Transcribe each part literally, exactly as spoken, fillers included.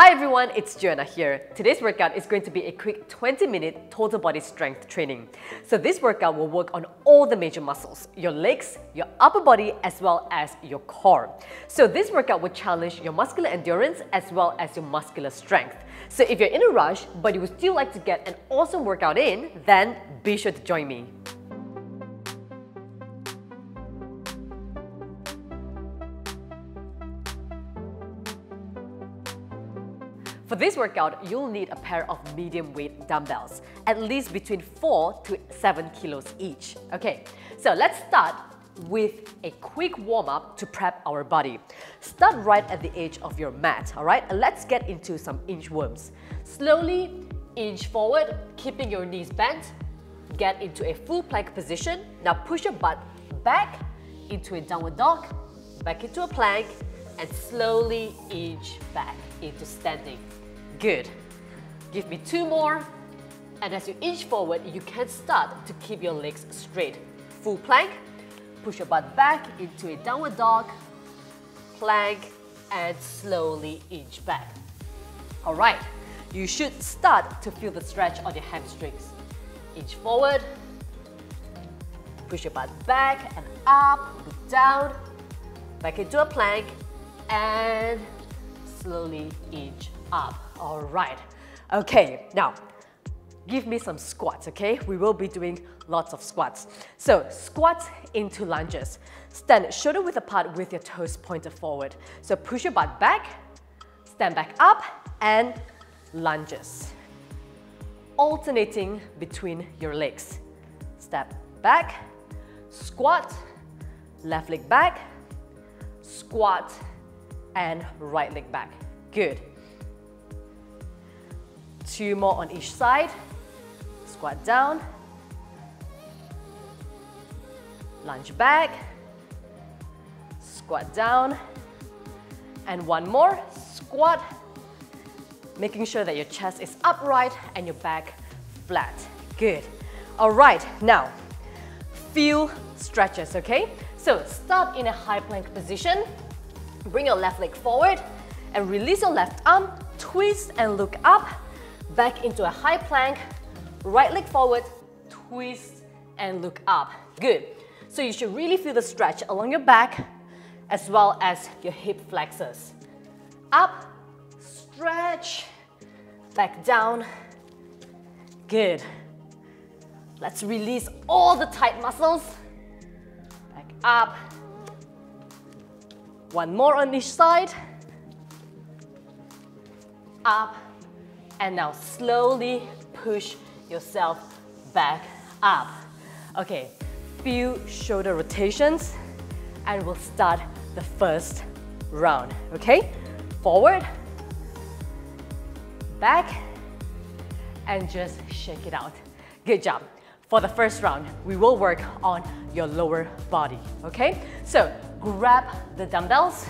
Hi everyone, it's Joanna here. Today's workout is going to be a quick twenty minute total body strength training. So this workout will work on all the major muscles, your legs, your upper body, as well as your core. So this workout will challenge your muscular endurance as well as your muscular strength. So if you're in a rush, but you would still like to get an awesome workout in, then be sure to join me. For this workout, you'll need a pair of medium weight dumbbells, at least between four to seven kilos each. Okay, so let's start with a quick warm-up to prep our body. Start right at the edge of your mat, alright? Let's get into some inchworms. Slowly inch forward, keeping your knees bent. Get into a full plank position. Now push your butt back into a downward dog, back into a plank, and slowly inch back into standing. Good. Give me two more. And as you inch forward, you can start to keep your legs straight. Full plank, push your butt back into a downward dog, plank, and slowly inch back. All right, you should start to feel the stretch on your hamstrings. Inch forward, push your butt back and up, look down, back into a plank, and slowly inch up. All right. Okay, now give me some squats, okay? We will be doing lots of squats. So squats into lunges. Stand shoulder width apart with your toes pointed forward. So push your butt back, stand back up, and lunges. Alternating between your legs. Step back, squat, left leg back, squat, and right leg back. Good. Two more on each side. Squat down. Lunge back. Squat down. And one more. Squat. Making sure that your chest is upright and your back flat. Good. All right. Now, few stretches, okay? So start in a high plank position. Bring your left leg forward and release your left arm, twist and look up, back into a high plank, right leg forward, twist and look up. Good. So you should really feel the stretch along your back as well as your hip flexors. Up, stretch, back down. Good. Let's release all the tight muscles. Back up. One more on each side. Up. And now slowly push yourself back up. Okay, few shoulder rotations and we'll start the first round. Okay, forward, back, and just shake it out. Good job. For the first round, we will work on your lower body, okay? So grab the dumbbells.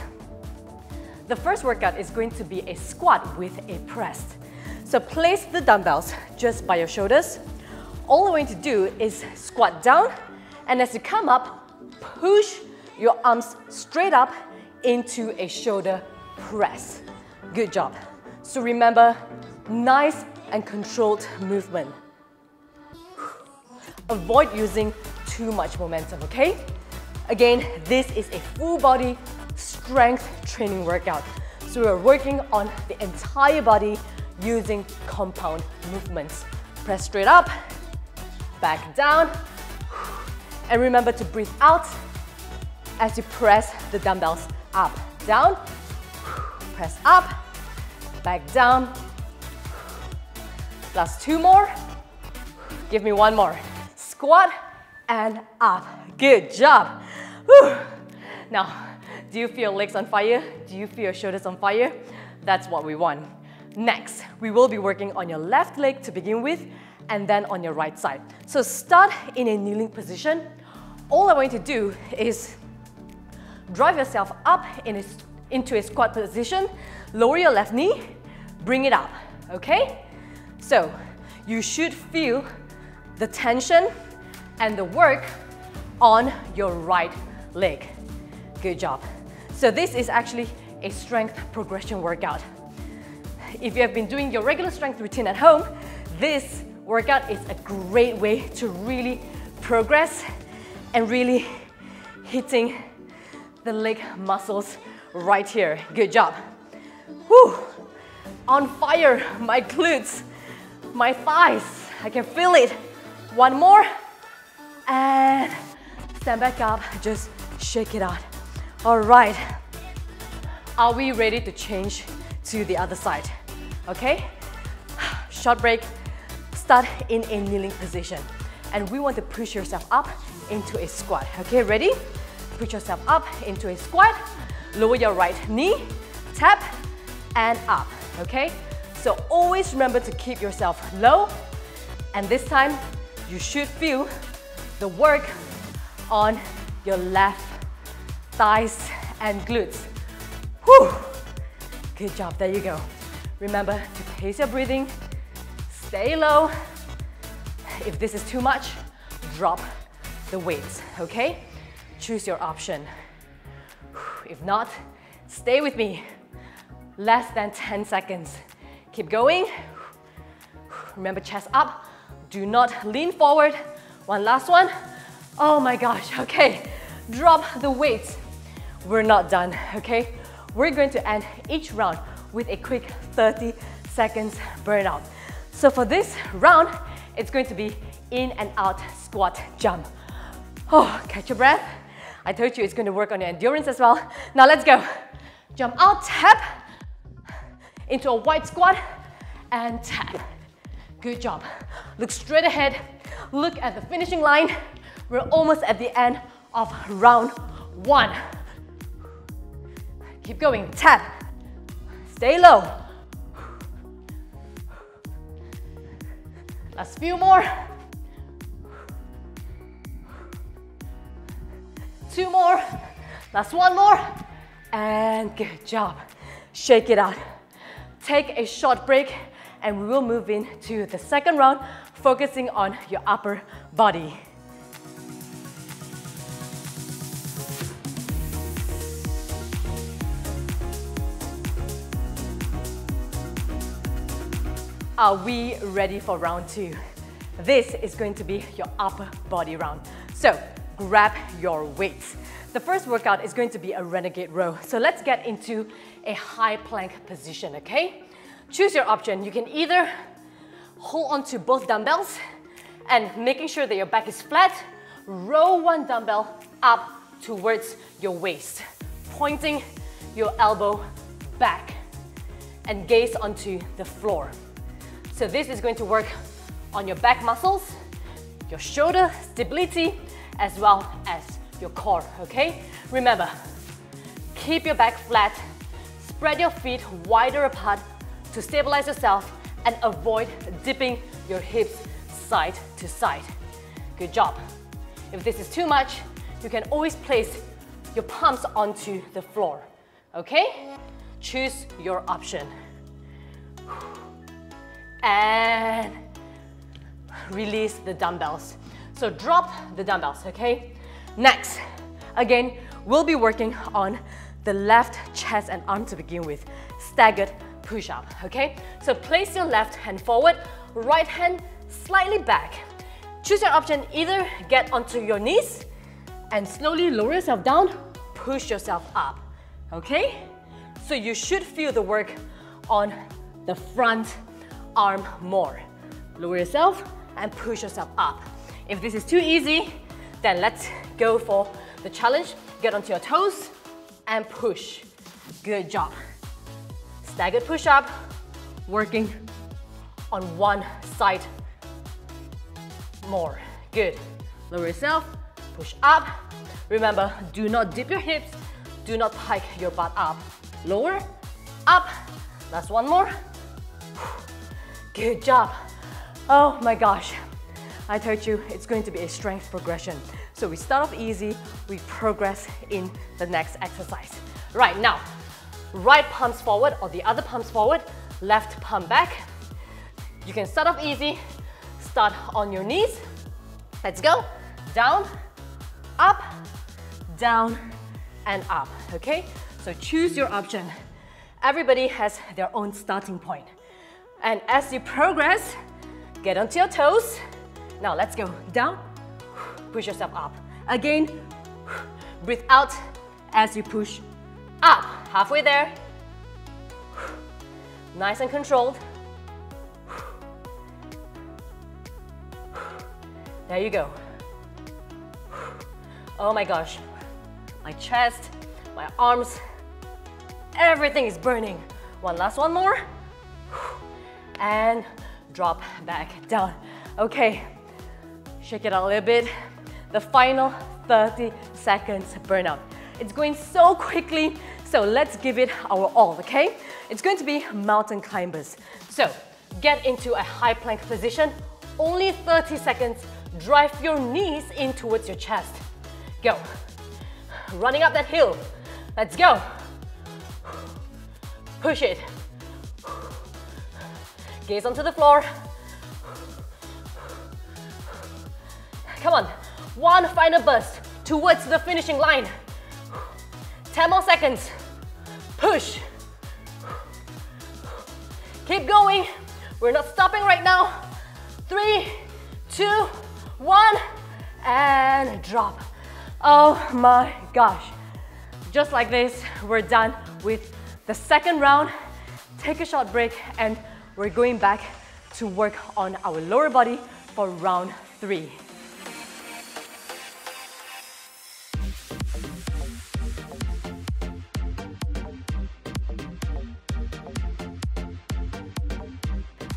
The first workout is going to be a squat with a press. So place the dumbbells just by your shoulders. All you're going to do is squat down, and as you come up, push your arms straight up into a shoulder press. Good job. So remember, nice and controlled movement. Avoid using too much momentum, okay? Again, this is a full body strength training workout. So we're working on the entire body using compound movements. Press straight up, back down, and remember to breathe out as you press the dumbbells up, down, press up, back down. Last two more. Give me one more. Squat and up. Good job. Whew. Now, do you feel your legs on fire? Do you feel your shoulders on fire? That's what we want. Next, we will be working on your left leg to begin with and then on your right side. So start in a kneeling position. All I want you to do is drive yourself up in a, into a squat position, lower your left knee, bring it up, okay? So you should feel the tension and the work on your right leg. Good job. So this is actually a strength progression workout. if you have been doing your regular strength routine at home, this workout is a great way to really progress and really hitting the leg muscles right here. Good job. Whew. On fire, my glutes, my thighs, I can feel it. One more, and stand back up, just shake it out. All right, are we ready to change to the other side? Okay, short break, start in a kneeling position. And we want to push yourself up into a squat. Okay, ready? Push yourself up into a squat, lower your right knee, tap, and up, okay? So always remember to keep yourself low, and this time you should feel the work on your left thighs and glutes. Whew! Good job, there you go. Remember to pace your breathing, stay low. If this is too much, drop the weights, okay? Choose your option. If not, stay with me. Less than ten seconds. Keep going. Remember, chest up. Do not lean forward. One last one. Oh my gosh, okay. Drop the weights. We're not done, okay? We're going to end each round with a quick thirty seconds burnout. So for this round, it's going to be in and out squat jump. Oh, catch your breath. I told you it's going to work on your endurance as well. Now let's go. Jump out, tap, into a wide squat, and tap. Good job. Look straight ahead. Look at the finishing line. We're almost at the end of round one. Keep going, tap. Stay low. Last few more. Two more. Last one more. And good job. Shake it out. Take a short break and we will move into the second round, focusing on your upper body. Are we ready for round two? This is going to be your upper body round. So grab your weights. The first workout is going to be a renegade row. So let's get into a high plank position, okay? Choose your option. You can either hold on to both dumbbells and making sure that your back is flat, row one dumbbell up towards your waist, pointing your elbow back and gaze onto the floor. So this is going to work on your back muscles, your shoulder stability, as well as your core, okay? Remember, keep your back flat, spread your feet wider apart to stabilize yourself and avoid dipping your hips side to side. Good job. If this is too much, you can always place your palms onto the floor, okay? Choose your option. And release the dumbbells. So drop the dumbbells, okay? Next, again, we'll be working on the left chest and arm to begin with. Staggered push-up, okay? So place your left hand forward, right hand slightly back. Choose your option, either get onto your knees and slowly lower yourself down, push yourself up, okay? So you should feel the work on the front arm more. Lower yourself and push yourself up. If this is too easy, then let's go for the challenge. Get onto your toes and push. Good job. Staggered push-up, working on one side more. Good. Lower yourself, push up. Remember, do not dip your hips, do not pike your butt up. Lower, up. Last one more. Good job. Oh my gosh. I told you it's going to be a strength progression. So we start off easy, we progress in the next exercise. Right now, right palms forward or the other palms forward, left palm back. You can start off easy, start on your knees. Let's go. Down, up, down, and up, okay? So choose your option. Everybody has their own starting point. And as you progress, get onto your toes. Now let's go down, push yourself up. Again, breathe out as you push up. Halfway there. Nice and controlled. There you go. Oh my gosh, my chest, my arms, everything is burning. One last one more. And drop back down. Okay, shake it out a little bit. The final thirty seconds burnout. It's going so quickly, so let's give it our all, okay? It's going to be mountain climbers. So get into a high plank position, only thirty seconds. Drive your knees in towards your chest. Go. Running up that hill. Let's go. Push it. Gaze onto the floor. Come on. One final burst towards the finishing line. ten more seconds. Push. Keep going. We're not stopping right now. Three, two, one, and drop. Oh my gosh. Just like this, we're done with the second round. Take a short break and we're going back to work on our lower body for round three.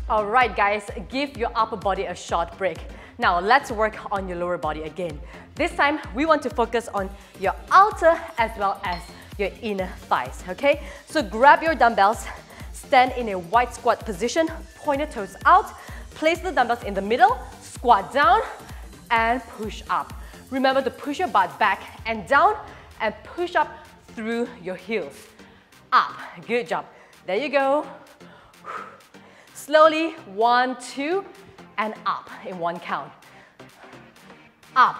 All right, guys, give your upper body a short break. Now let's work on your lower body again. This time, we want to focus on your outer as well as your inner thighs, okay? So grab your dumbbells, stand in a wide squat position, point your toes out, place the dumbbells in the middle, squat down, and push up. Remember to push your butt back and down, and push up through your heels. Up, good job. There you go. Slowly, one, two, and up in one count. Up.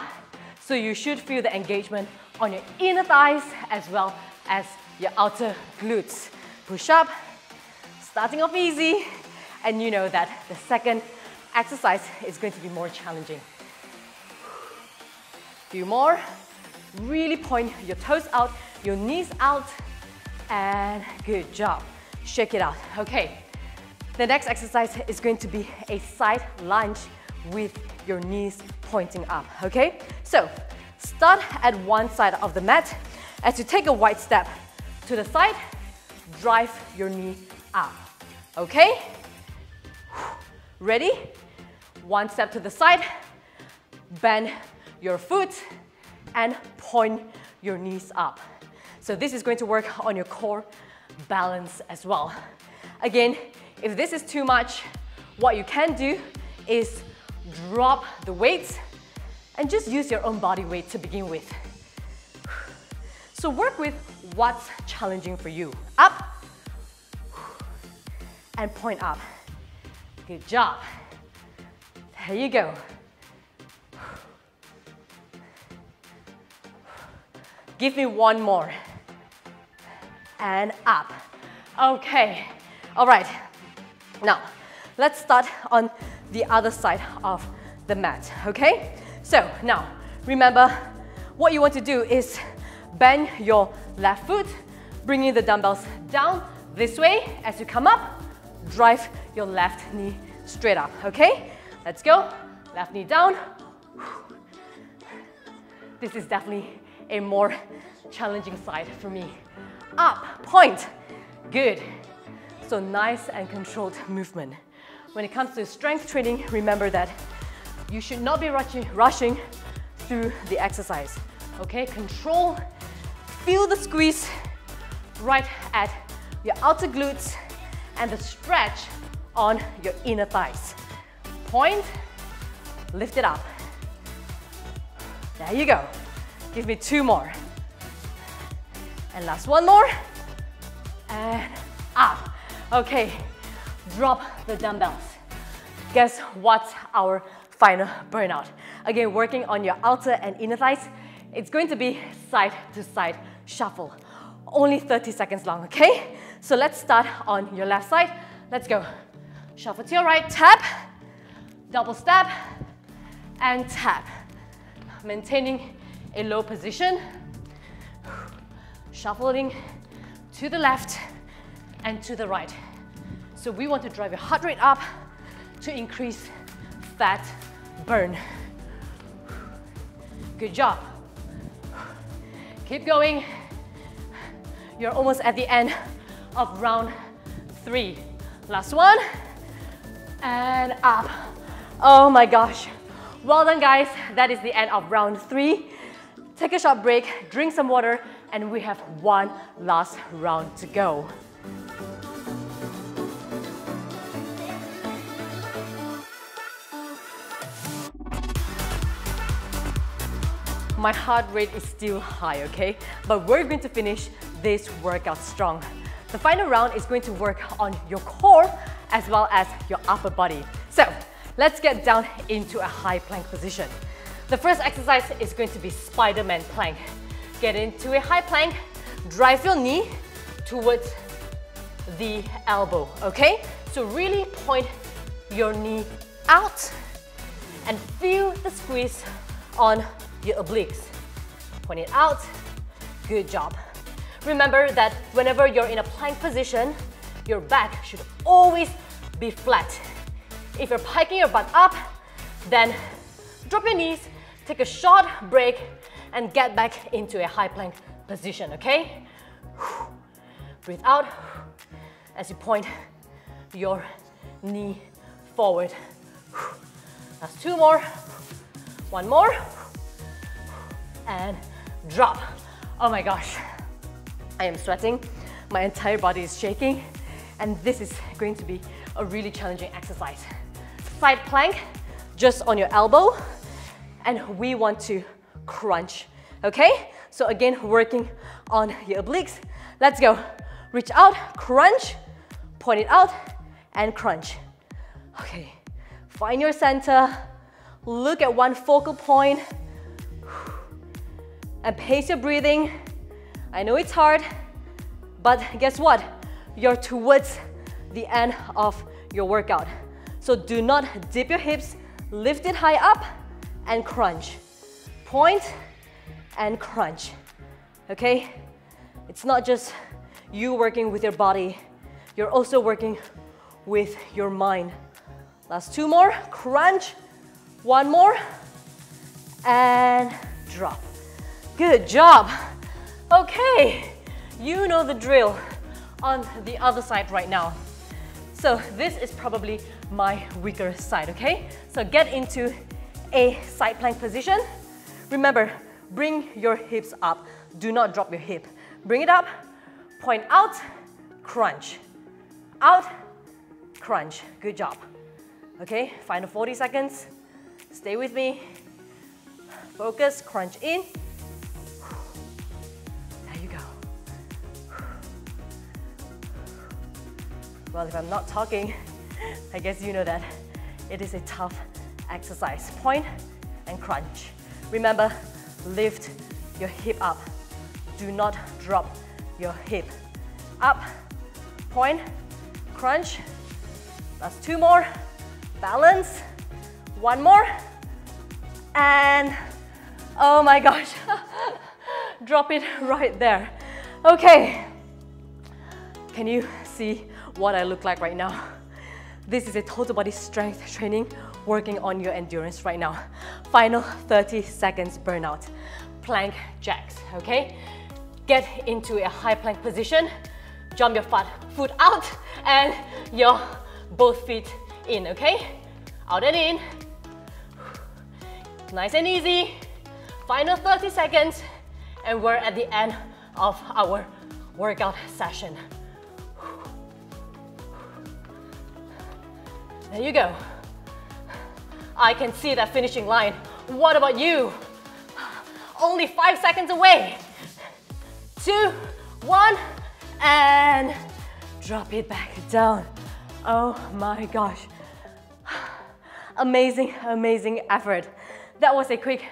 So you should feel the engagement on your inner thighs as well as your outer glutes. Push up, starting off easy, and you know that the second exercise is going to be more challenging. Few more. Really point your toes out, your knees out, and good job. Shake it out. Okay. The next exercise is going to be a side lunge with your knees pointing up, okay? So, start at one side of the mat. As you take a wide step to the side, drive your knee up, okay? Ready? One step to the side, bend your foot, and point your knees up. So this is going to work on your core balance as well. Again, if this is too much, what you can do is drop the weights and just use your own body weight to begin with. So work with what's challenging for you. Up and point up. Good job. There you go. Give me one more. And up. Okay. All right. Now, let's start on the other side of the mat, okay? So now, remember, what you want to do is bend your left foot, bringing the dumbbells down this way. As you come up, drive your left knee straight up, okay? Let's go. Left knee down. This is definitely a more challenging side for me. Up, point. Good. So nice and controlled movement. When it comes to strength training, remember that you should not be rushing, rushing through the exercise. Okay, control, feel the squeeze right at your outer glutes and the stretch on your inner thighs. Point, lift it up. There you go. Give me two more. And last one more. And up. Okay, drop the dumbbells. Guess what's our final burnout? Again, working on your outer and inner thighs. It's going to be side to side shuffle. Only thirty seconds long, okay? So let's start on your left side. Let's go. Shuffle to your right, tap, double step, and tap. Maintaining a low position. Shuffling to the left and to the right. So we want to drive your heart rate up to increase fat burn. Good job. Keep going. You're almost at the end of round three. Last one. And up. Oh my gosh. Well done, guys. That is the end of round three. Take a short break, drink some water, and we have one last round to go. My heart rate is still high, okay? But we're going to finish this workout strong. The final round is going to work on your core as well as your upper body. So let's get down into a high plank position. The first exercise is going to be Spider-Man plank. Get into a high plank, drive your knee towards the elbow, okay? So really point your knee out and feel the squeeze on your obliques. Point it out, good job. Remember that whenever you're in a plank position, your back should always be flat. If you're piking your butt up, then drop your knees, take a short break, and get back into a high plank position, okay? Breathe out as you point your knee forward. That's two more, one more, and drop. Oh my gosh, I am sweating. My entire body is shaking, and this is going to be a really challenging exercise. Side plank, just on your elbow, and we want to crunch, okay? So again, working on your obliques. Let's go. Reach out, crunch, point it out, and crunch. Okay, find your center, look at one focal point, and pace your breathing. I know it's hard, but guess what? You're towards the end of your workout. So do not dip your hips, lift it high up, and crunch. Point and crunch, okay? It's not just you working with your body, you're also working with your mind. Last two more, crunch, one more, and drop. Good job. Okay, you know the drill on the other side right now. So this is probably my weaker side, okay? So get into a side plank position. Remember, bring your hips up. Do not drop your hip. Bring it up, point out, crunch. Out, crunch. Good job. Okay, final forty seconds. Stay with me. Focus, crunch in. There you go. Well, if I'm not talking, I guess you know that it is a tough exercise. Point and crunch. Remember, lift your hip up. Do not drop your hip. Up, point, crunch. That's two more. Balance. One more. And oh my gosh. Drop it right there. Okay. Can you see what I look like right now? This is a total body strength training working on your endurance right now. Final thirty seconds burnout. Plank jacks, okay? Get into a high plank position. Jump your foot out and your both feet in, okay? Out and in. Nice and easy. Final thirty seconds and we're at the end of our workout session. There you go. I can see that finishing line. What about you? Only five seconds away. Two, one, and drop it back down. Oh my gosh. Amazing, amazing effort. That was a quick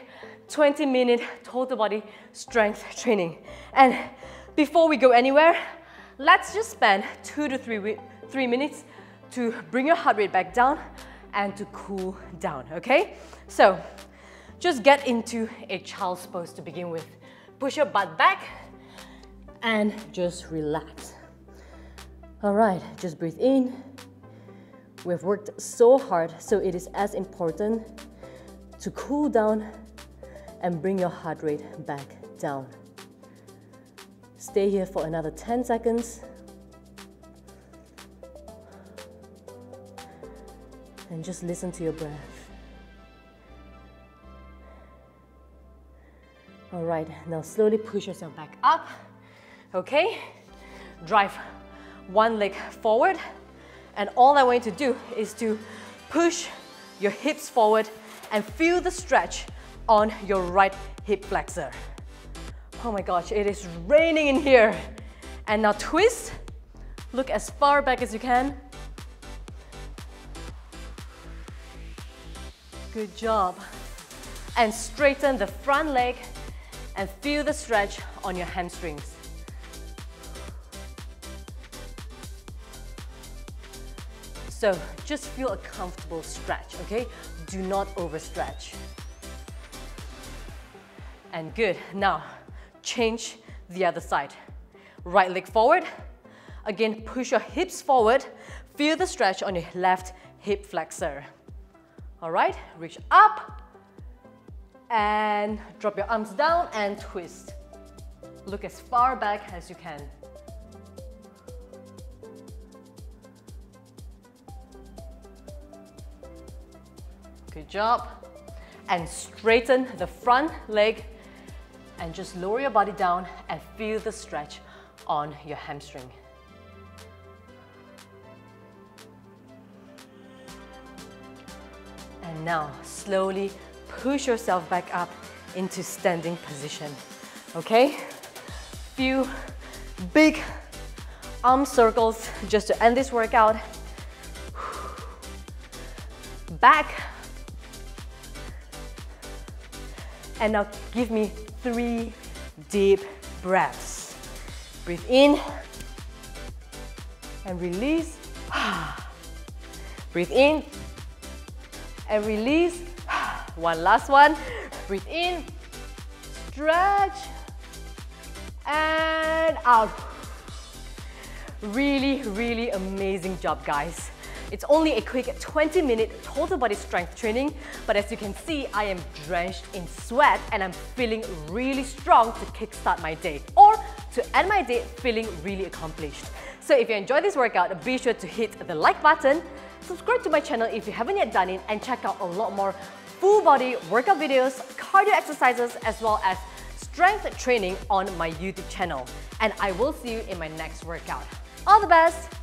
twenty minute total body strength training. And before we go anywhere, Let's just spend two to three, three minutes to bring your heart rate back down and to cool down, okay? So just get into a child's pose to begin with. Push your butt back and just relax. All right, just breathe in. We've worked so hard, so it is as important to cool down and bring your heart rate back down. Stay here for another ten seconds. And just listen to your breath. All right, now slowly push yourself back up. Okay, drive one leg forward. And all I want you to do is to push your hips forward and feel the stretch on your right hip flexor. Oh my gosh, it is raining in here. And now twist, look as far back as you can. Good job. And straighten the front leg and feel the stretch on your hamstrings. So just feel a comfortable stretch, okay? Do not overstretch. And good, now change the other side. Right leg forward. Again, push your hips forward. Feel the stretch on your left hip flexor. All right, reach up and drop your arms down and twist. Look as far back as you can. Good job. And straighten the front leg and just lower your body down and feel the stretch on your hamstring. And now slowly push yourself back up into standing position, okay? Few big arm circles just to end this workout. Back. And now give me three deep breaths. Breathe in and release. Breathe in and release. One last one. Breathe in, stretch, and out. Really, really amazing job, guys. It's only a quick twenty minute total body strength training, but as you can see, I am drenched in sweat and I'm feeling really strong to kickstart my day or to end my day feeling really accomplished. So if you enjoyed this workout, be sure to hit the like button, subscribe to my channel if you haven't yet done it, and check out a lot more full body workout videos, cardio exercises, as well as strength training on my YouTube channel. And I will see you in my next workout. All the best!